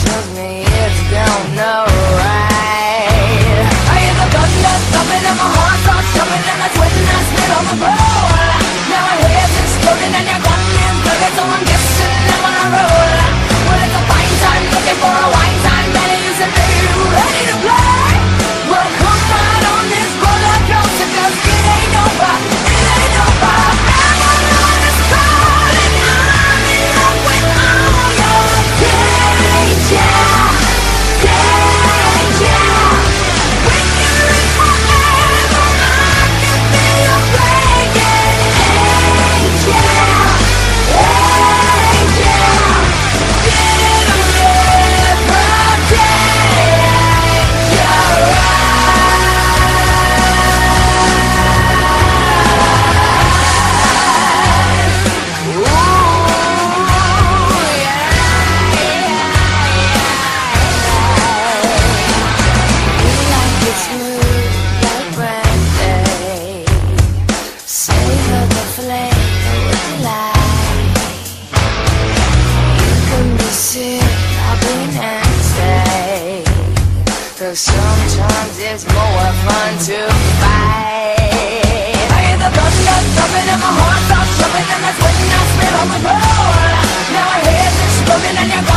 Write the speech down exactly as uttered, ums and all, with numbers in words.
tells me it don't know right. I hear the thunder thumping and my heart starts jumping and I sweat and I spit on the floor. Now my head's exploding and you're gone and broken, so I'm guessing I'm on a roll. Well, it's a fine time looking for a wine time, and it is a baby who's ready to play. Well, come right on this roller coaster, 'cause it ain't over, it ain't over. Sometimes it's more fun to fight. I hear the thunder thumping and my heart starts jumping and I sweat and I spit on the floor. Now my head's exploding and you're gone.